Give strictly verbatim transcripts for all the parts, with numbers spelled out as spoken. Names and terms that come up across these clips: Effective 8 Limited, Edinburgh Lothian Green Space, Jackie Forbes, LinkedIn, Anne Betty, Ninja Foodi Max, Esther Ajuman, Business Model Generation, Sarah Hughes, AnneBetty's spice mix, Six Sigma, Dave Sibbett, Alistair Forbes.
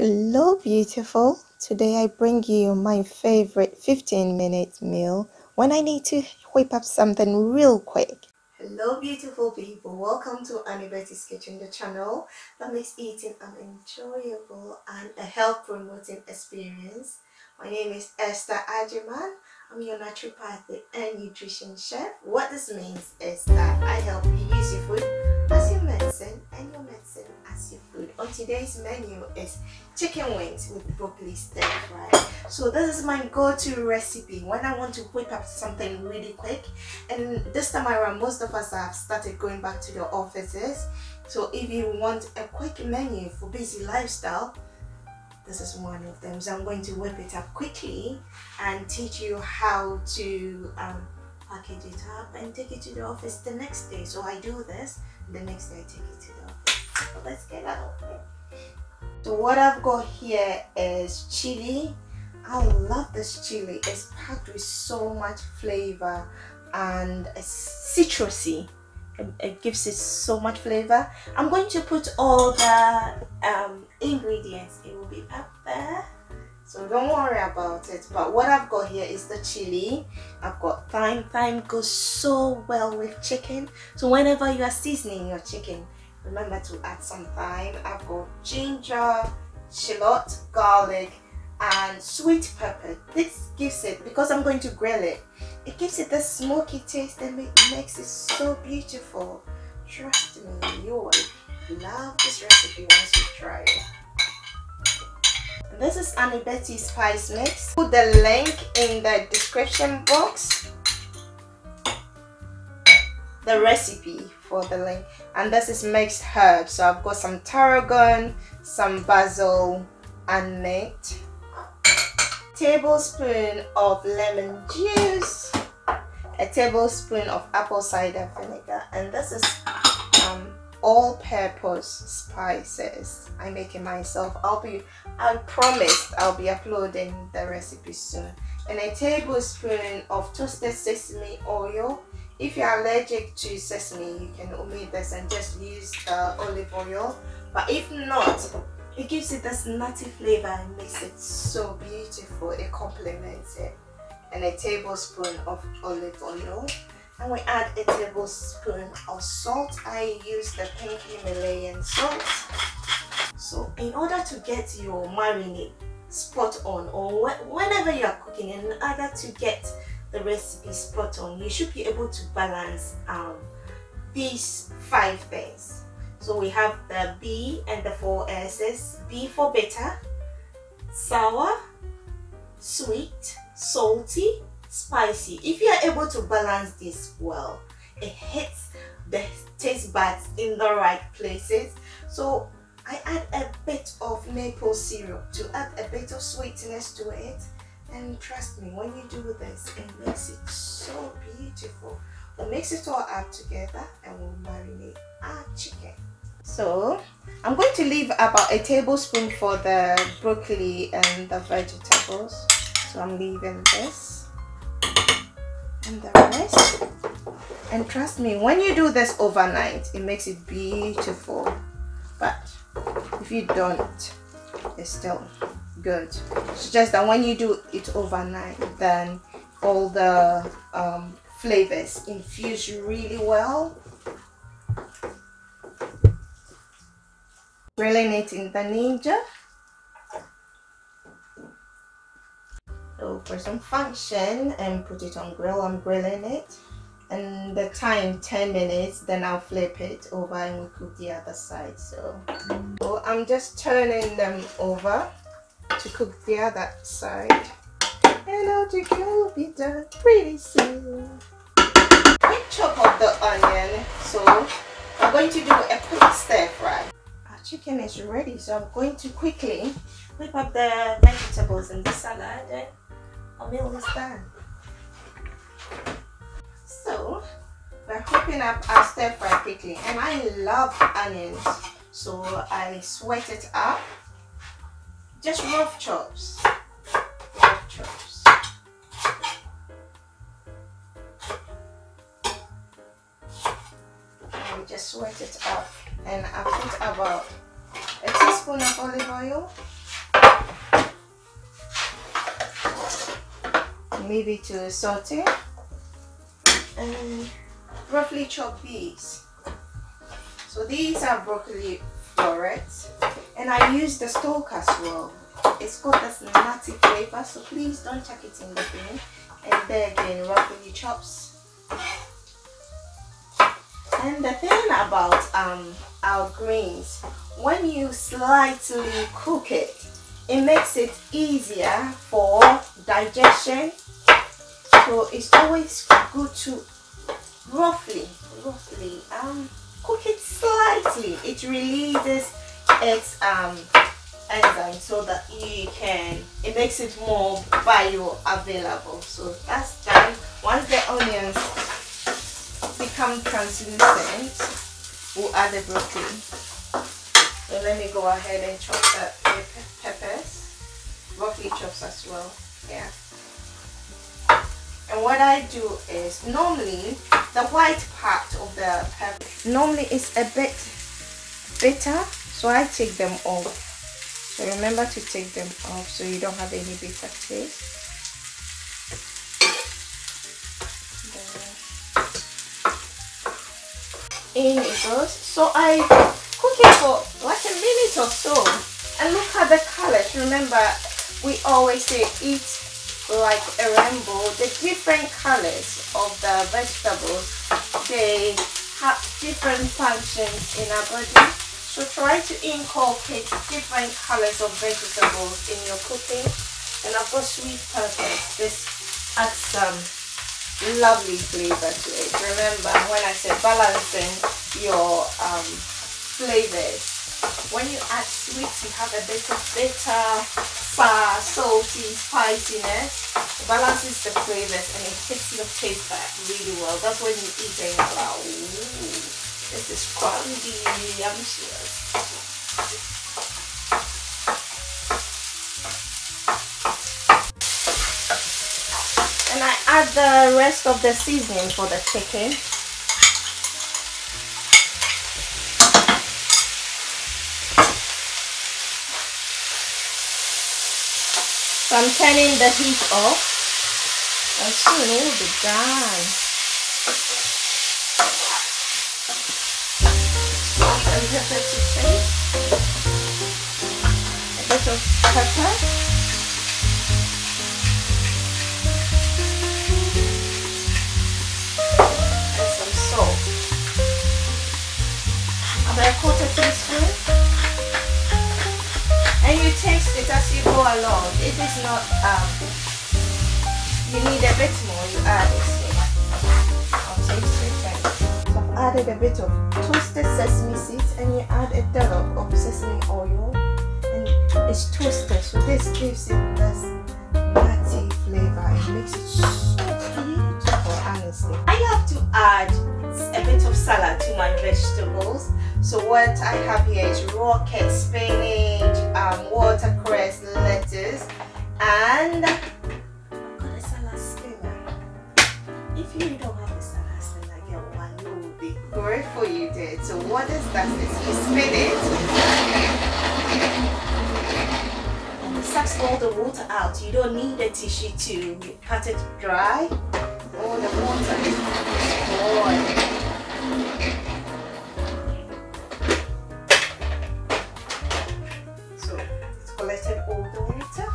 Hello beautiful, today I bring you my favorite fifteen minute meal when I need to whip up something real quick. Hello beautiful people, welcome to Anne Betty's Kitchen, the channel that makes eating an enjoyable and a health promoting experience. My name is Esther Ajuman. I'm your naturopathic and nutrition chef. What this means is that I help you use your food as your medicine and your medicine as your food. On today's menu is chicken wings with broccoli stir fry. So this is my go-to recipe when I want to whip up something really quick. And this time around, most of us have started going back to the offices. So if you want a quick menu for busy lifestyle, this is one of them. So I'm going to whip it up quickly and teach you how to um, package it up and take it to the office the next day. So I do this, the next day I take it to the office. So let's get that open. So what I've got here is chili. I love this chili. It's packed with so much flavor and it's citrusy. It gives it so much flavor. I'm going to put all the um, ingredients. It will be up there, so don't worry about it. But what I've got here is the chili. I've got thyme. Thyme goes so well with chicken. So whenever you are seasoning your chicken, remember to add some thyme. I've got ginger, shallot, garlic, and sweet pepper. This gives it, because I'm going to grill it, it gives it the smoky taste and it makes it so beautiful. Trust me, you will love this recipe once you try it. And this is Anne Betty's spice mix. Put the link in the description box, the recipe for the link. And this is mixed herbs. So I've got some tarragon, some basil, and mint. Tablespoon of lemon juice, a tablespoon of apple cider vinegar, and this is um, all-purpose spices. I'm making myself. I'll be. I promised I'll be uploading the recipe soon. And a tablespoon of toasted sesame oil. If you're allergic to sesame, you can omit this and just use the olive oil. But if not, it gives it this nutty flavor and makes it so beautiful. It complements it. And a tablespoon of olive oil. And we add a tablespoon of salt. I use the pink Himalayan salt. So in order to get your marinade spot on, or wh whenever you are cooking, in order to get the recipe spot on, you should be able to balance um, these five things. So we have the B and the four S's. B for bitter, sour, sweet, salty, spicy. If you are able to balance this well, it hits the taste buds in the right places. So I add a bit of maple syrup to add a bit of sweetness to it. And trust me, when you do this, it makes it so beautiful. We'll mix it all up together and we'll marinate our chicken. So I'm going to leave about a tablespoon for the broccoli and the vegetables. So I'm leaving this and the rest. And trust me, when you do this overnight, it makes it beautiful. But if you don't, it's still good. It's just that when you do it overnight, then all the um, flavors infuse really well. Grilling it in the ninja. So for some function, and put it on grill. I'm grilling it, and the time ten minutes. Then I'll flip it over and we cook the other side. So, so I'm just turning them over to cook the other side, and our chicken will be done pretty soon. Quick chop of the onion. So I'm going to do a quick stir fry. Chicken is ready, so I'm going to quickly whip up the vegetables and the salad, and our meal is done. So we're whipping up our stir fry quickly, and I love onions, so I sweat it up. Just rough chops, rough chops. And we just sweat it up. And I put about a teaspoon of olive oil, maybe to saute, and roughly chop these. So these are broccoli florets, and I use the stalk as well. It's got this nutty flavor, so please don't chuck it in the bin. And there again, roughly chops. And the thing about um, our greens, when you slightly cook it, it makes it easier for digestion. So it's always good to roughly, roughly um, cook it slightly. It releases its um, enzyme so that you can, it makes it more bioavailable. So that's done. Once the onions become translucent, we'll add the broccoli. So let me go ahead and chop the pepper, peppers, broccoli chops as well. Yeah. And what I do is normally the white part of the pepper normally is a bit bitter, so I take them off. So remember to take them off so you don't have any bitter taste. In it goes. So I cook it for like a minute or so, and look at the colors. Remember, we always say eat like a rainbow. The different colors of the vegetables, they have different functions in our body. So try to incorporate different colors of vegetables in your cooking. And I've got sweet peppers. This adds some lovely flavor to it. Remember when I said balancing your um, flavors. When you add sweets, you have a bit of bitter, sour, salty, spiciness. It balances the flavors and it hits your taste back really well. That's when you eat and you're like, ooh. This is crunchy, I'm sure. And I add the rest of the seasoning for the chicken. So I'm turning the heat off, and soon it will be done. Pepper to taste, a bit of pepper, and some salt, about a quarter teaspoon, and you taste it as you go along. If it's not, um, you need a bit more, you add it. Added a bit of toasted sesame seeds, and you add a dollop of sesame oil, and it's toasted, so this gives it this nutty flavor. It makes it so beautiful, honestly. I have to add a bit of salad to my vegetables. So what I have here is rocket, spinach, um, watercress, lettuce, and I've got a salad spinner. If you don't have a salad spinner, get one. Be grateful you did. So what is that? It's you spin it and it sucks all the water out. You don't need a tissue to cut it dry. All the water is gone. So it's collected all the water.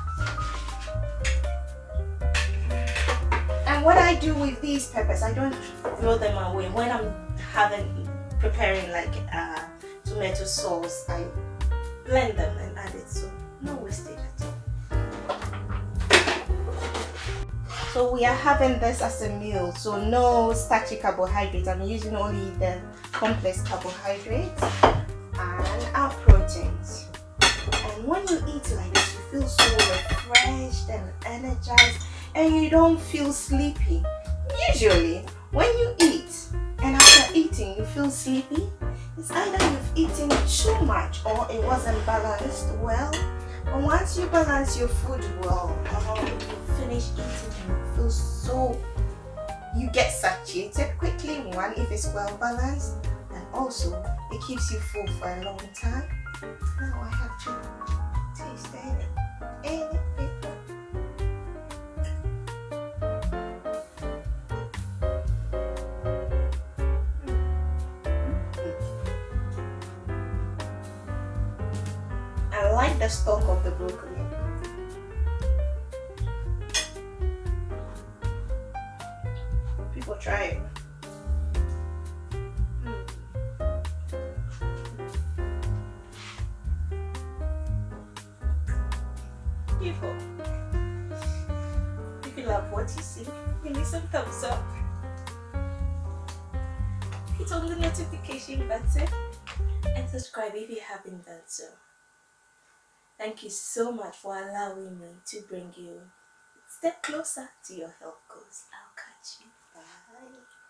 And what I do with these peppers, I don't throw them away. When I'm haven't preparing like uh, tomato sauce, I blend them and add it, so no wastage at all. So we are having this as a meal, so no starchy carbohydrates. I'm using only the complex carbohydrates and our proteins. And when you eat like this, you feel so refreshed and energized, and you don't feel sleepy. Usually when you eat and after eating you feel sleepy, it's either you've eaten too much or it wasn't balanced well. But once you balance your food well, um, you finish eating and you feel so, you get satiated quickly, one, if it's well balanced, and also it keeps you full for a long time. Now I have to taste any, any, any. like the stalk of the broccoli. People try it. People, if you love what you see, give me some thumbs up. Hit on the notification button and subscribe if you haven't done so. Thank you so much for allowing me to bring you a step closer to your health goals. I'll catch you. Bye.